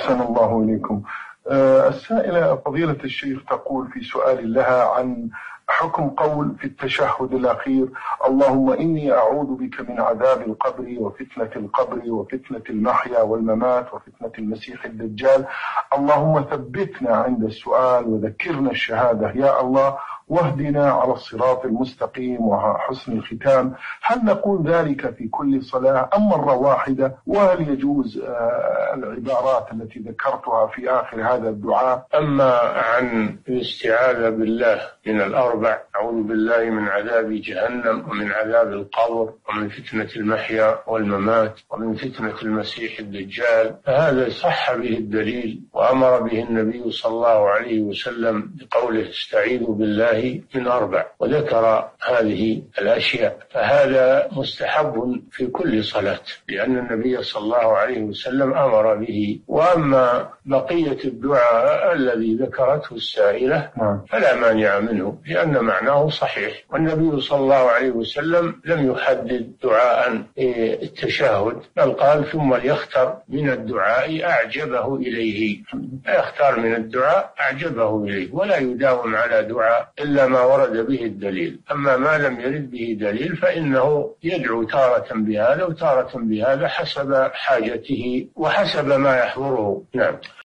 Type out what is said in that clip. أحسن الله إليكم. السائلة فضيلة الشيخ تقول في سؤال لها عن حكم قول في التشهد الأخير: اللهم إني أعوذ بك من عذاب القبر وفتنة القبر وفتنة المحيا والممات وفتنة المسيح الدجال، اللهم ثبتنا عند السؤال وذكرنا الشهادة يا الله، واهدنا على الصراط المستقيم وحسن الختام. هل نقول ذلك في كل صلاة أم مرة واحدة؟ وهل يجوز العبارات التي ذكرتها في آخر هذا الدعاء؟ أما عن الاستعاذة بالله من الأربع: أعوذ بالله من عذاب جهنم ومن عذاب القبر ومن فتنة المحيا والممات ومن فتنة المسيح الدجال، فهذا صح به الدليل وأمر به النبي صلى الله عليه وسلم بقوله: استعيذوا بالله من أربع، وذكر هذه الأشياء، فهذا مستحب في كل صلاة لأن النبي صلى الله عليه وسلم أمر به. وأما بقية الدعاء الذي ذكرته السائلة فلا مانع منه لأن معناه صحيح، والنبي صلى الله عليه وسلم لم يحدد دعاء التشهد، بل قال: ثم ليختر من الدعاء أعجبه إليه، يختار من الدعاء أعجبه إليه، ولا يداوم على دعاء إلا ما ورد به الدليل. أما ما لم يرد به دليل فإنه يدعو تارة بهذا وتارة بهذا حسب حاجته وحسب ما يحضره. نعم.